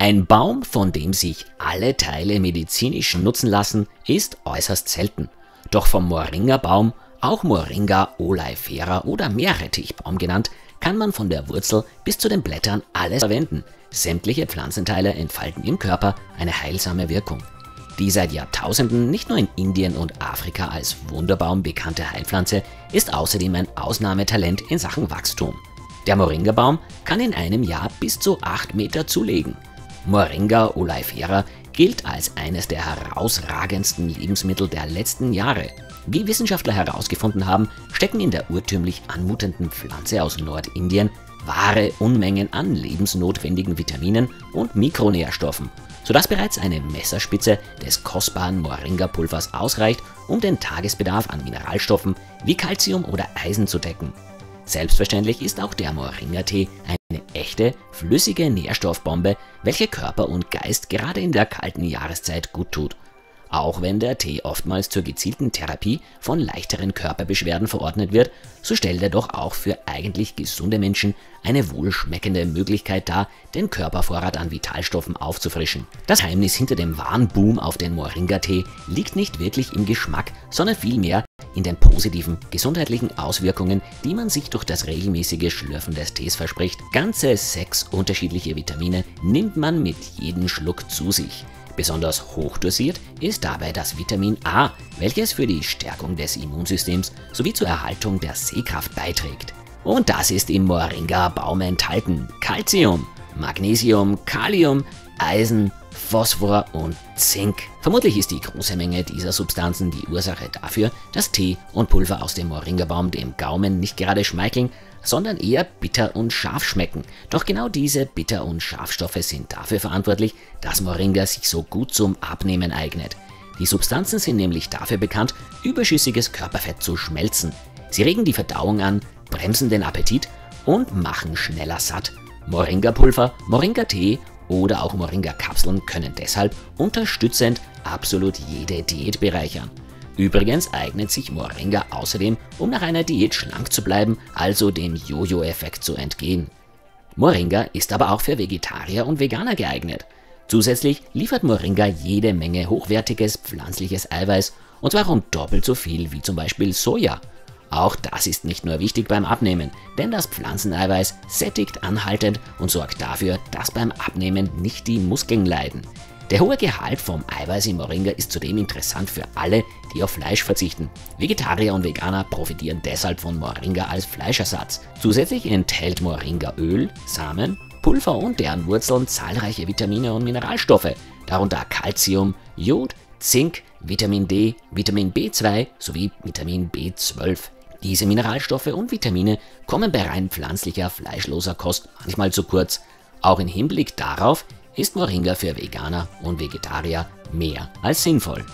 Ein Baum, von dem sich alle Teile medizinisch nutzen lassen, ist äußerst selten. Doch vom Moringa-Baum, auch Moringa oleifera oder Meerrettichbaum genannt, kann man von der Wurzel bis zu den Blättern alles verwenden. Sämtliche Pflanzenteile entfalten im Körper eine heilsame Wirkung. Die seit Jahrtausenden nicht nur in Indien und Afrika als Wunderbaum bekannte Heilpflanze ist außerdem ein Ausnahmetalent in Sachen Wachstum. Der Moringa-Baum kann in einem Jahr bis zu 8 Meter zulegen. Moringa oleifera gilt als eines der herausragendsten Lebensmittel der letzten Jahre. Wie Wissenschaftler herausgefunden haben, stecken in der urtümlich anmutenden Pflanze aus Nordindien wahre Unmengen an lebensnotwendigen Vitaminen und Mikronährstoffen, sodass bereits eine Messerspitze des kostbaren Moringa-Pulvers ausreicht, um den Tagesbedarf an Mineralstoffen wie Calcium oder Eisen zu decken. Selbstverständlich ist auch der Moringa-Tee eine echte, flüssige Nährstoffbombe, welche Körper und Geist gerade in der kalten Jahreszeit gut tut. Auch wenn der Tee oftmals zur gezielten Therapie von leichteren Körperbeschwerden verordnet wird, so stellt er doch auch für eigentlich gesunde Menschen eine wohlschmeckende Möglichkeit dar, den Körpervorrat an Vitalstoffen aufzufrischen. Das Geheimnis hinter dem wahren Boom auf den Moringa-Tee liegt nicht wirklich im Geschmack, sondern vielmehr in den positiven gesundheitlichen Auswirkungen, die man sich durch das regelmäßige Schlürfen des Tees verspricht. Ganze 6 unterschiedliche Vitamine nimmt man mit jedem Schluck zu sich. Besonders hochdosiert ist dabei das Vitamin A, welches für die Stärkung des Immunsystems sowie zur Erhaltung der Sehkraft beiträgt. Und das ist im Moringa-Baum enthalten: Calcium, Magnesium, Kalium, Eisen, Phosphor und Zink. Vermutlich ist die große Menge dieser Substanzen die Ursache dafür, dass Tee und Pulver aus dem Moringa-Baum dem Gaumen nicht gerade schmeicheln, sondern eher bitter und scharf schmecken. Doch genau diese Bitter- und Scharfstoffe sind dafür verantwortlich, dass Moringa sich so gut zum Abnehmen eignet. Die Substanzen sind nämlich dafür bekannt, überschüssiges Körperfett zu schmelzen. Sie regen die Verdauung an, bremsen den Appetit und machen schneller satt. Moringa-Pulver, Moringa-Tee oder auch Moringa-Kapseln können deshalb unterstützend absolut jede Diät bereichern. Übrigens eignet sich Moringa außerdem, um nach einer Diät schlank zu bleiben, also dem Jojo-Effekt zu entgehen. Moringa ist aber auch für Vegetarier und Veganer geeignet. Zusätzlich liefert Moringa jede Menge hochwertiges pflanzliches Eiweiß, und zwar rund doppelt so viel wie zum Beispiel Soja. Auch das ist nicht nur wichtig beim Abnehmen, denn das Pflanzeneiweiß sättigt anhaltend und sorgt dafür, dass beim Abnehmen nicht die Muskeln leiden. Der hohe Gehalt vom Eiweiß im Moringa ist zudem interessant für alle, die auf Fleisch verzichten. Vegetarier und Veganer profitieren deshalb von Moringa als Fleischersatz. Zusätzlich enthält Moringa Öl, Samen, Pulver und deren Wurzeln zahlreiche Vitamine und Mineralstoffe, darunter Calcium, Jod, Zink, Vitamin D, Vitamin B2 sowie Vitamin B12. Diese Mineralstoffe und Vitamine kommen bei rein pflanzlicher, fleischloser Kost manchmal zu kurz. Auch im Hinblick darauf ist Moringa für Veganer und Vegetarier mehr als sinnvoll.